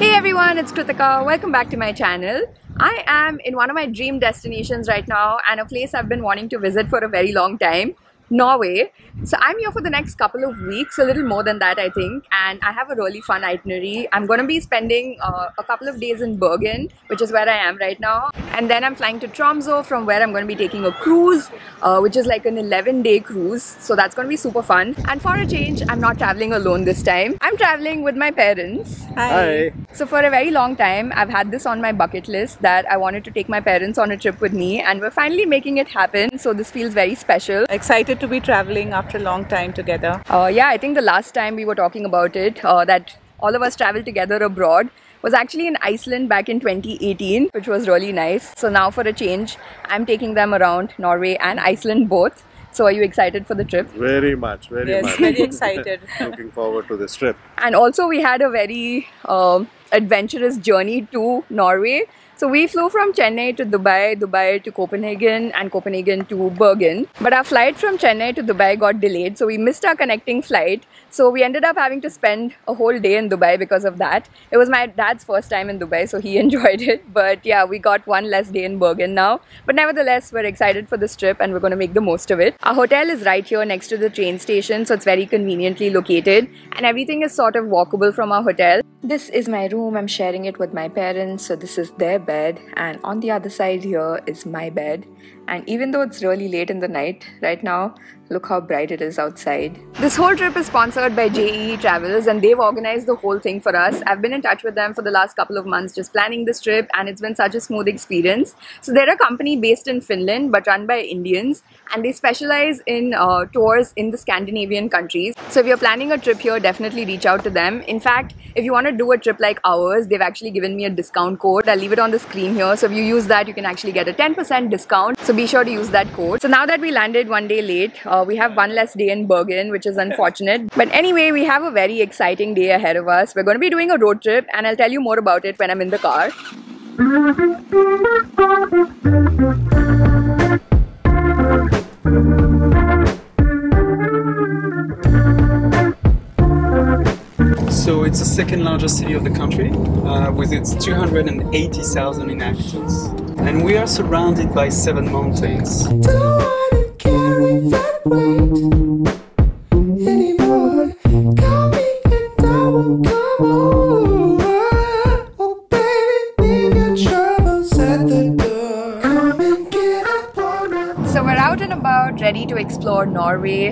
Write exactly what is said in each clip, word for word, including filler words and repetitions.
Hey everyone, it's Kritika. Welcome back to my channel. I am in one of my dream destinations right now and a place I've been wanting to visit for a very long time, Norway. So I'm here for the next couple of weeks, a little more than that I think, and I have a really fun itinerary. I'm going to be spending uh, a couple of days in Bergen, which is where I am right now. And then I'm flying to Tromsø, from where I'm going to be taking a cruise, uh, which is like an eleven day cruise. So that's going to be super fun. And for a change, I'm not traveling alone this time. I'm traveling with my parents. Hi. Hi. So for a very long time, I've had this on my bucket list that I wanted to take my parents on a trip with me, and we're finally making it happen. So this feels very special. Excited to be traveling after a long time together. Uh, yeah, I think the last time we were talking about it, uh, that all of us travel together abroad, was actually in Iceland back in twenty eighteen, which was really nice. So now for a change, I'm taking them around Norway and Iceland both. So are you excited for the trip? Very much, very yes, much. Yes, very excited. Looking forward to this trip. And also we had a very uh, adventurous journey to Norway. So we flew from Chennai to Dubai, Dubai to Copenhagen, and Copenhagen to Bergen. But our flight from Chennai to Dubai got delayed, so we missed our connecting flight. So we ended up having to spend a whole day in Dubai because of that. It was my dad's first time in Dubai, so he enjoyed it. But yeah, we got one less day in Bergen now. But nevertheless, we're excited for this trip and we're going to make the most of it. Our hotel is right here next to the train station, so it's very conveniently located. And everything is sort of walkable from our hotel. This is my room. I'm sharing it with my parents, so this is their bed, and on the other side here is my bed. And even though it's really late in the night right now, look how bright it is outside. This whole trip is sponsored by JeeTravels, and they've organized the whole thing for us. I've been in touch with them for the last couple of months just planning this trip, and it's been such a smooth experience. So they're a company based in Finland but run by Indians, and they specialize in uh, tours in the Scandinavian countries. So if you're planning a trip here, definitely reach out to them. In fact, if you want to do a trip like ours, they've actually given me a discount code. I'll leave it on the screen here. So if you use that, you can actually get a ten percent discount. So be sure to use that code. So now that we landed one day late, Uh, we have one less day in Bergen, which is unfortunate. But anyway, we have a very exciting day ahead of us. We're going to be doing a road trip, and I'll tell you more about it when I'm in the car. So it's the second largest city of the country, uh, with its two hundred eighty thousand inhabitants. And we are surrounded by seven mountains. Anymore, coming and I will come over. Oh baby, leave your troubles at the door. Come and get up on it. So we're out and about, ready to explore Norway.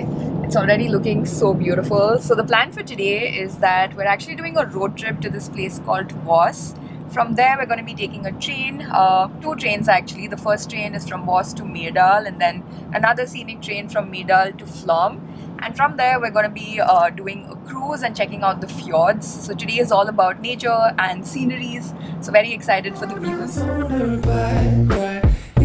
It's already looking so beautiful. So the plan for today is that we're actually doing a road trip to this place called Voss. From there, we're going to be taking a train, uh, two trains actually. The first train is from Voss to Myrdal, and then another scenic train from Myrdal to Flåm. And from there, we're going to be uh, doing a cruise and checking out the fjords. So today is all about nature and sceneries. So very excited for the views.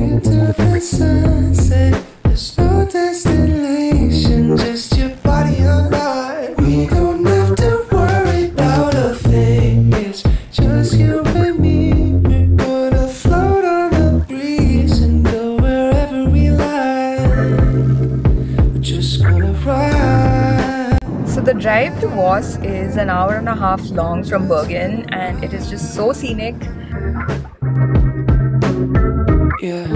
Into the sunset, there's no destination, just your body alive. We don't have to worry about a thing, it's just you. The drive to Voss is an hour and a half long from Bergen, and it is just so scenic. Yeah,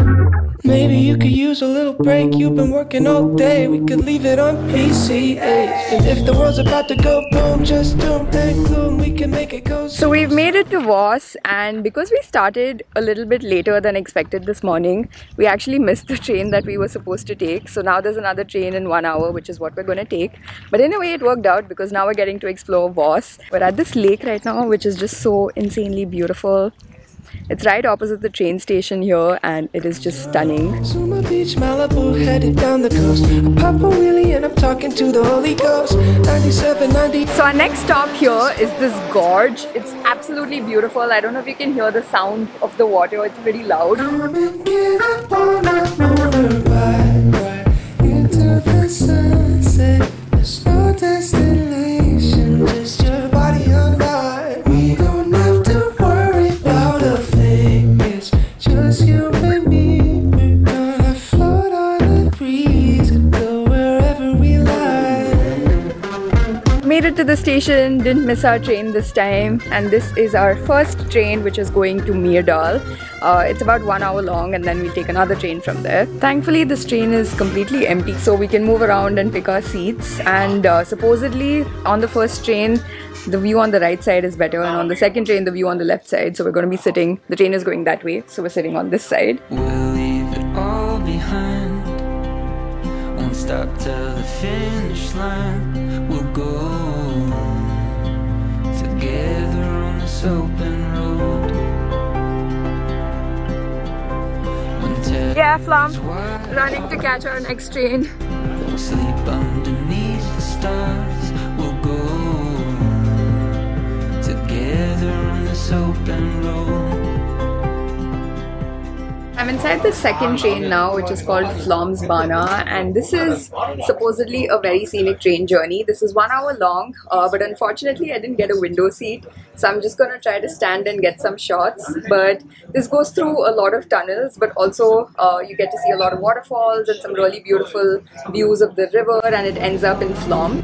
maybe you could use a little break. You've been working all day. We could leave it on P C H. And if the world's about to go boom, just don't think gloom. We can make it go. So we've made it to Voss, and because we started a little bit later than expected this morning, we actually missed the train that we were supposed to take. So now there's another train in one hour, which is what we're going to take. But in a way, it worked out because now we're getting to explore Voss. We're at this lake right now, which is just so insanely beautiful. It's right opposite the train station here, and it is just stunning. Summer Beach, Malibu, headed down the coast. I pop a wheelie and I'm talking to the Holy Ghost. ninety-seven, ninety. So our next stop here is this gorge. It's absolutely beautiful. I don't know if you can hear the sound of the water. It's pretty loud. Into the sunset, there's no destination, just your body alive. To the station station, didn't miss our train this time, and this is our first train which is going to Myrdal. Uh, it's about one hour long and then we take another train from there. Thankfully this train is completely empty, so we can move around and pick our seats, and uh, supposedly on the first train the view on the right side is better, and on the second train the view on the left side, so we're going to be sitting, the train is going that way, so we're sitting on this side. We'll leave it all behind, won't stop till the finish line, we'll go together on this open road. Yeah, Flåm, running to catch our next train. Sleep underneath the stars, we'll go together on this open road. I'm inside the second train now, which is called Flåmsbana, and this is supposedly a very scenic train journey. This is one hour long, uh, but unfortunately I didn't get a window seat. So I'm just going to try to stand and get some shots, but this goes through a lot of tunnels, but also uh, you get to see a lot of waterfalls and some really beautiful views of the river, and it ends up in Flåm.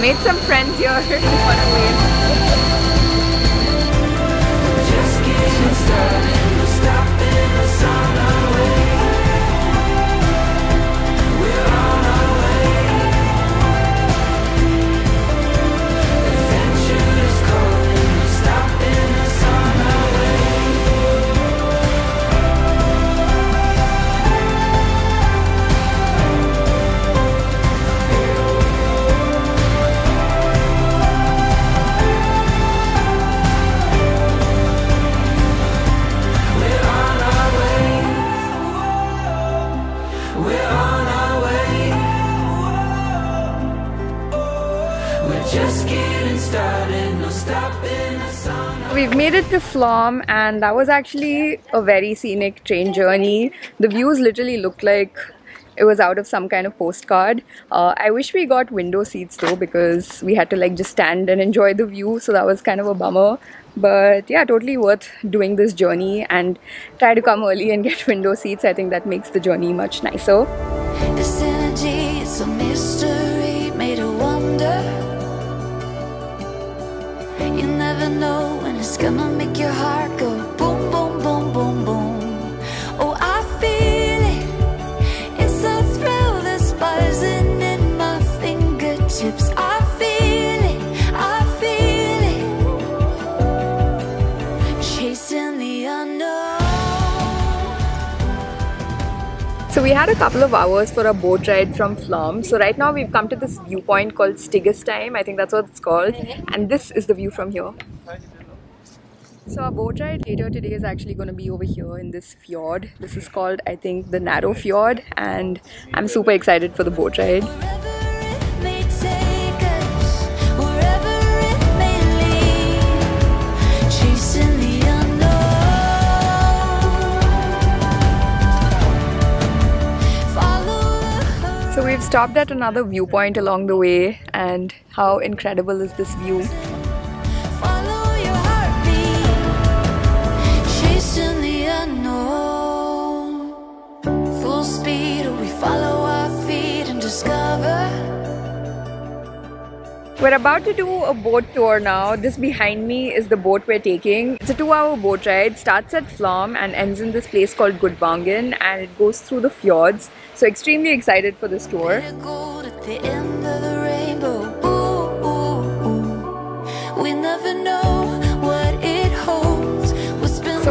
Made some friends here. What a wave. Just getting started. We're stopping us on our way. We're on our way. Adventure is calling. We're stopping us on our We've made it to Flåm, and that was actually a very scenic train journey. The views literally looked like it was out of some kind of postcard. Uh, I wish we got window seats though, because we had to like just stand and enjoy the view, so that was kind of a bummer. But yeah, totally worth doing this journey, and try to come early and get window seats. I think that makes the journey much nicer. This energy is a mystery, made a wonder. You never know when it's gonna make your heart go boom, boom, boom, boom, boom. Oh, I feel it. It's a thrill that's buzzing in my fingertips. I feel it, I feel it. Chasing the unknown. So we had a couple of hours for a boat ride from Flåm. So right now we've come to this viewpoint called Stegastein, I think that's what it's called. And this is the view from here. So our boat ride later today is actually going to be over here in this fjord. This is called, I think, the Narrow Fjord, and I'm super excited for the boat ride. So we've stopped at another viewpoint along the way, and how incredible is this view? Follow your heartbeat, chasing the unknown. Full speed, we follow our feet and discover. We're about to do a boat tour now. This behind me is the boat we're taking. It's a two-hour boat ride. Starts at Flåm and ends in this place called Gudvangen, and it goes through the fjords. So extremely excited for this tour.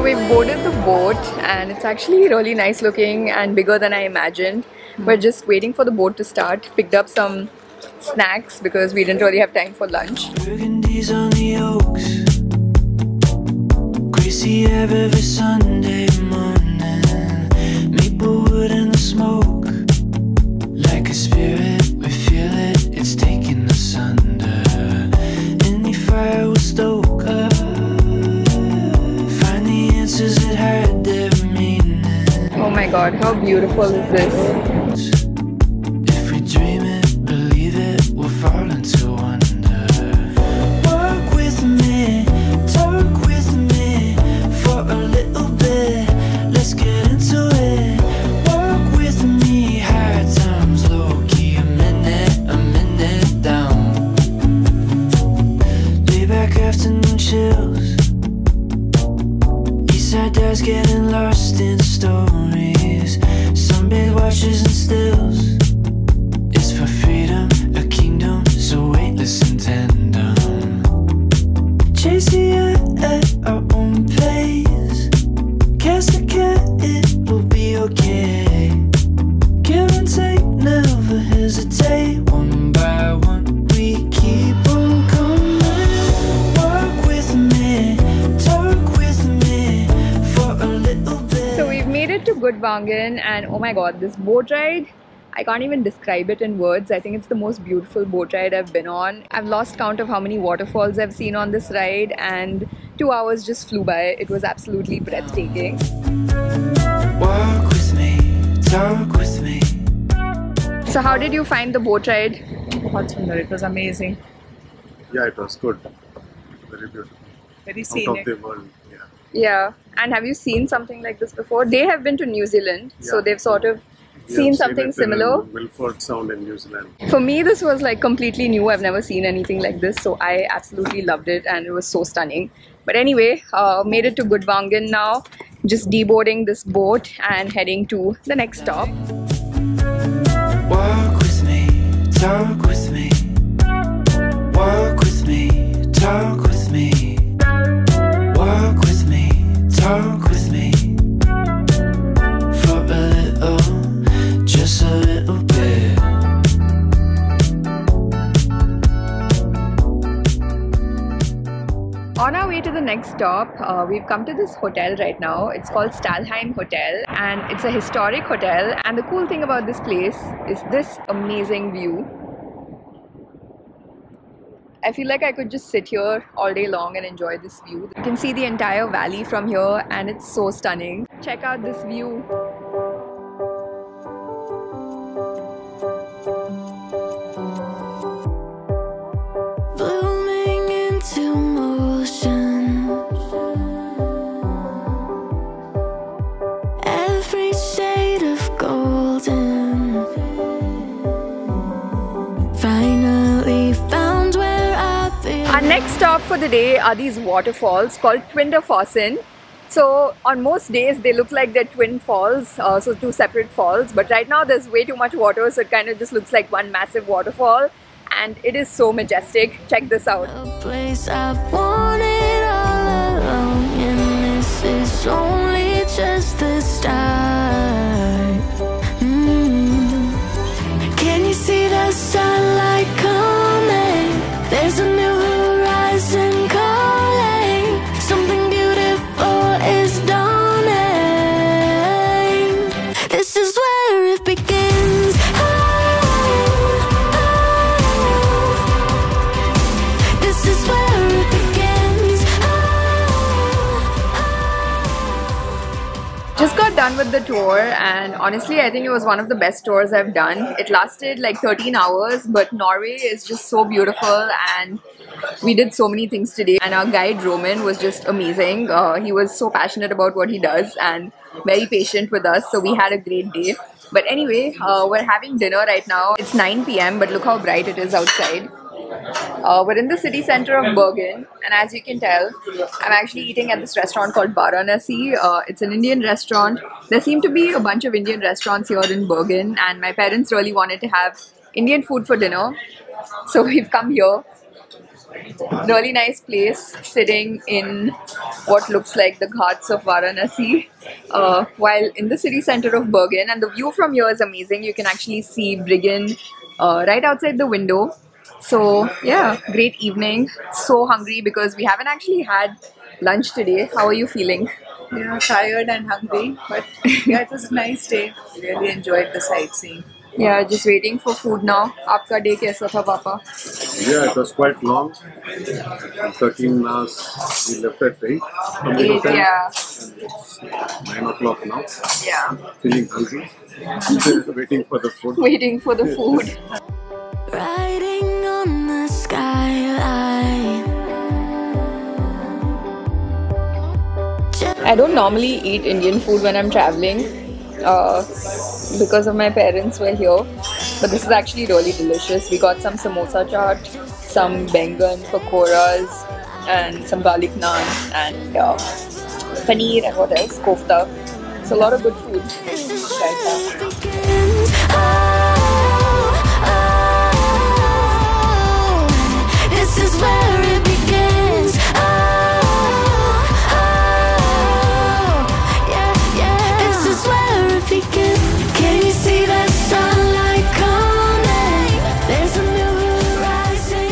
we boarded the boat and it's actually really nice looking and bigger than I imagined. Mm. We're just waiting for the boat to start. Picked up some snacks because we didn't really have time for lunch. Burgundy's on the oaks. Gracie every Sunday morning. Maplewood and the smoke. Like a spirit, we feel it. It's taking us under. Any fire will stoke up. Find the answers that hide their meaning. Oh my God, how beautiful is this? If we dream it, believe it, we'll fall into wonder. Work with me, talk with me for a little bit. Let's get into it. Work with me, hard times, low key, a minute, a minute down. Lay back afternoon chills. Eastside dives getting lost in stories. Sunbathe watches and stills. It's for freedom, a kingdom, so weightless and tender. Chase the air at our own pace. Cast a cat, it will be okay. Give and take, never hesitate. One by one, we keep on coming. Work with me, talk with me for a little bit. So we've made it to Gudvangen, and oh my God, this boat ride, I can't even describe it in words. I think it's the most beautiful boat ride I've been on. I've lost count of how many waterfalls I've seen on this ride, and two hours just flew by. It was absolutely breathtaking. Walk with me, talk with me. So how did you find the boat ride? It was amazing. Yeah, it was good. Very beautiful. Very scenic. Out of the world, yeah. Yeah. And have you seen something like this before? They have been to New Zealand, yeah. So they've sort of seen yeah, something similar. Wilford Sound in New Zealand. For me, this was like completely new. I've never seen anything like this, so I absolutely loved it, and it was so stunning. But anyway, uh, made it to Gudvangen now. Just deboarding this boat and heading to the next stop. Walk with me, talk with me. Walk with me, talk with me. Walk with me, talk with me. For a little. Just a little bit. On our way to the next stop, uh, we've come to this hotel right now. It's called Stalheim Hotel, and it's a historic hotel. And the cool thing about this place is this amazing view. I feel like I could just sit here all day long and enjoy this view. You can see the entire valley from here, and it's so stunning. Check out this view. Next stop for the day are these waterfalls called Tvindefossen. So on most days they look like they're twin falls, uh, so two separate falls, but right now there's way too much water, so it kind of just looks like one massive waterfall, and it is so majestic. Check this out. A place I've wanted all along, and this is only just the start. Mm-hmm. Can you see the sunlight coming? There's a new and calling, something beautiful is dawning. This is where it begins. Oh, oh. This is where it begins. Oh, oh. Just got done with the tour, and honestly I think it was one of the best tours I've done. It lasted like thirteen hours, but Norway is just so beautiful, and we did so many things today, and our guide Roman was just amazing. Uh, he was so passionate about what he does and very patient with us, so we had a great day. But anyway, uh, we're having dinner right now. It's nine p m but look how bright it is outside. Uh, we're in the city center of Bergen, and as you can tell, I'm actually eating at this restaurant called Varanasi. Uh, it's an Indian restaurant. There seem to be a bunch of Indian restaurants here in Bergen, and my parents really wanted to have Indian food for dinner, so we've come here. really nice place sitting in what looks like the ghats of Varanasi uh, while in the city center of Bergen, and the view from here is amazing. You can actually see Bryggen uh, right outside the window. So yeah, great evening. So hungry because we haven't actually had lunch today. How are you feeling? Yeah, tired and hungry, but yeah, it was a nice day. Really enjoyed the sightseeing. Yeah, just waiting for food now. Aapka day kaisa tha, Papa? Yeah, it was quite long. thirteen hours we left at eight. eight yeah. nine o'clock now. Yeah. Feeling hungry. Waiting for the food. Waiting for the food. Riding on the skyline. I don't normally eat Indian food when I'm traveling uh, because of my parents were here, but this is actually really delicious. We got some samosa chaat, some bengan pakoras, and some garlic naan, and uh, paneer, and what else? Kofta. It's a lot of good food. This is where it begins. Can you see that sunlight coming? There's a new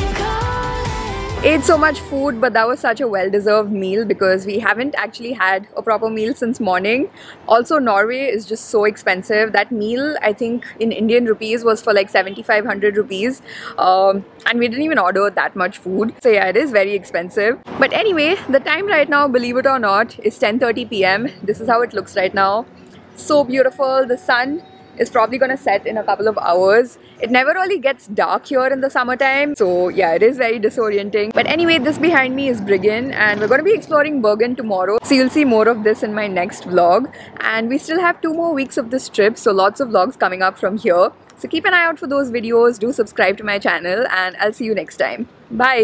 rising calling. Ate so much food, but that was such a well-deserved meal because we haven't actually had a proper meal since morning. Also, Norway is just so expensive. That meal, I think in Indian rupees, was for like seventy-five hundred rupees, um, and we didn't even order that much food. So yeah, it is very expensive. But anyway, the time right now, believe it or not, is ten thirty p m This is how it looks right now. So beautiful. The sun is probably gonna set in a couple of hours. It never really gets dark here in the summertime, so yeah, it is very disorienting. But anyway, this behind me is Bryggen, and we're gonna be exploring Bergen tomorrow, so you'll see more of this in my next vlog. And we still have two more weeks of this trip, so lots of vlogs coming up from here, so keep an eye out for those videos. Do subscribe to my channel, and I'll see you next time. Bye.